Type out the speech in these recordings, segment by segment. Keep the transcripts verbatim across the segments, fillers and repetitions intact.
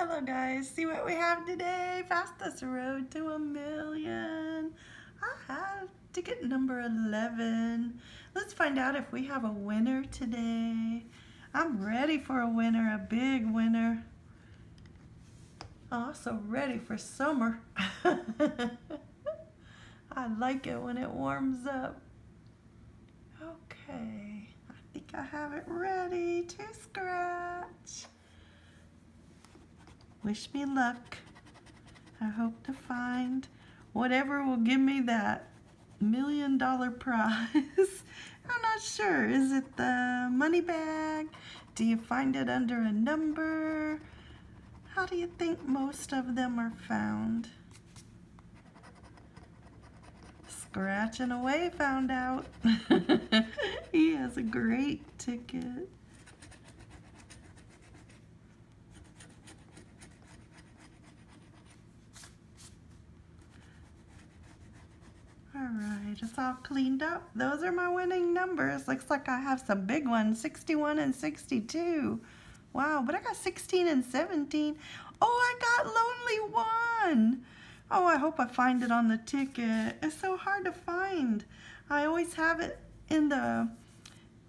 Hello guys, see what we have today. Fastest Road to a Million. I have ticket number eleven. Let's find out if we have a winner today. I'm ready for a winner, a big winner. Also ready for summer. I like it when it warms up. Okay, I think I have it ready to scratch. Wish me luck. I hope to find whatever will give me that million dollar prize. I'm not sure. Is it the money bag? Do you find it under a number? How do you think most of them are found? Scratching away found out. He has a great ticket. Alright, it's all cleaned up. Those are my winning numbers. Looks like I have some big ones, sixty-one and sixty-two. Wow, but I got sixteen and seventeen. Oh, I got Lonely One. Oh, I hope I find it on the ticket. It's so hard to find. I always have it in the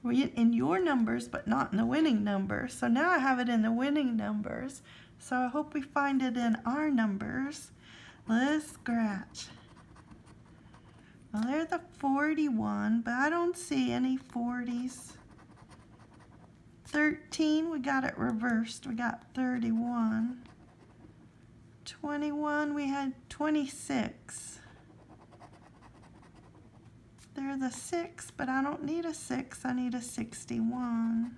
in your numbers, but not in the winning numbers. So now I have it in the winning numbers. So I hope we find it in our numbers. Let's scratch. Well, they're the forty-one, but I don't see any forties. thirteen, we got it reversed. We got thirty-one. twenty-one, we had twenty-six. They're the six, but I don't need a six. I need a sixty-one.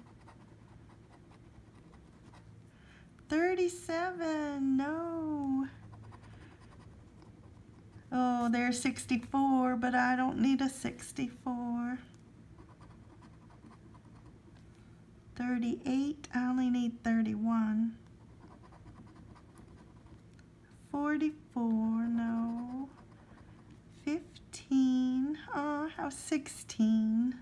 thirty-seven, no. Oh, there's sixty-four, but I don't need a sixty-four. thirty-eight, I only need thirty-one. forty-four, no. fifteen, oh, I have sixteen.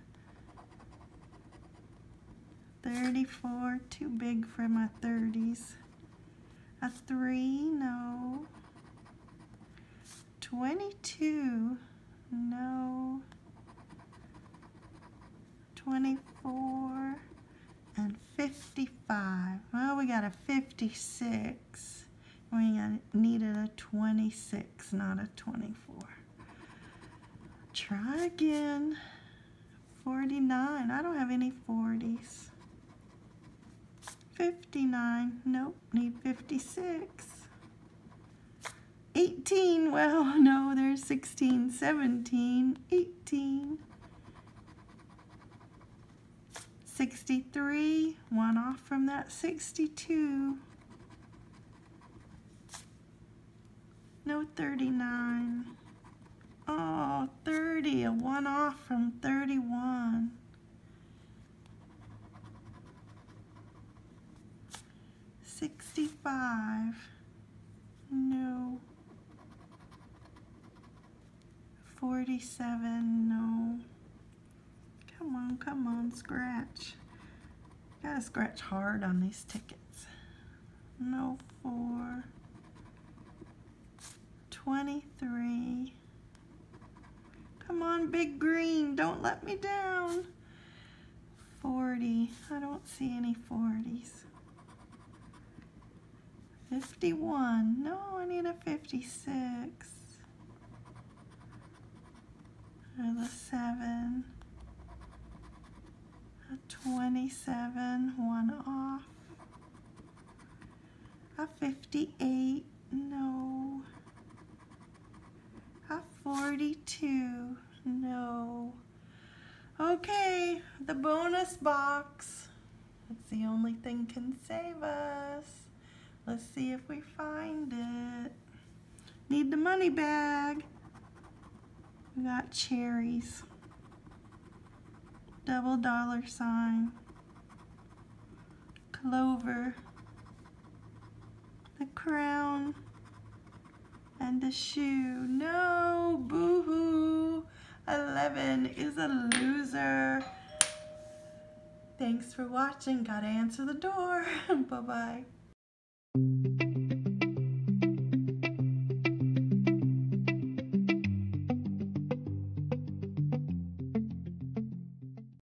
thirty-four, too big for my thirties. A three, no. twenty-two, no. twenty-four and fifty-five. Well, we got a fifty-six. We needed a twenty-six, not a twenty-four. Try again. forty-nine. I don't have any forties. fifty-nine. Nope, need fifty-six. eighteen, well, no, there's sixteen, seventeen, eighteen, sixty-three, one off from that, sixty-two, no, thirty-nine, oh, thirty, a one off from thirty-one, sixty-five, no. forty-seven, no. Come on, come on, scratch. Gotta scratch hard on these tickets. No, four. twenty-three. Come on, big green, don't let me down. forty, I don't see any forties. fifty-one, no, I need a fifty-six. A seven, a twenty-seven, one off, a fifty-eight, no, a forty-two, no. Okay, the bonus box. That's the only thing can save us. Let's see if we find it. Need the money bag. We got cherries, double dollar sign, clover, the crown, and the shoe. No, boo-hoo. eleven is a loser. Thanks for watching. Gotta answer the door. Bye-bye.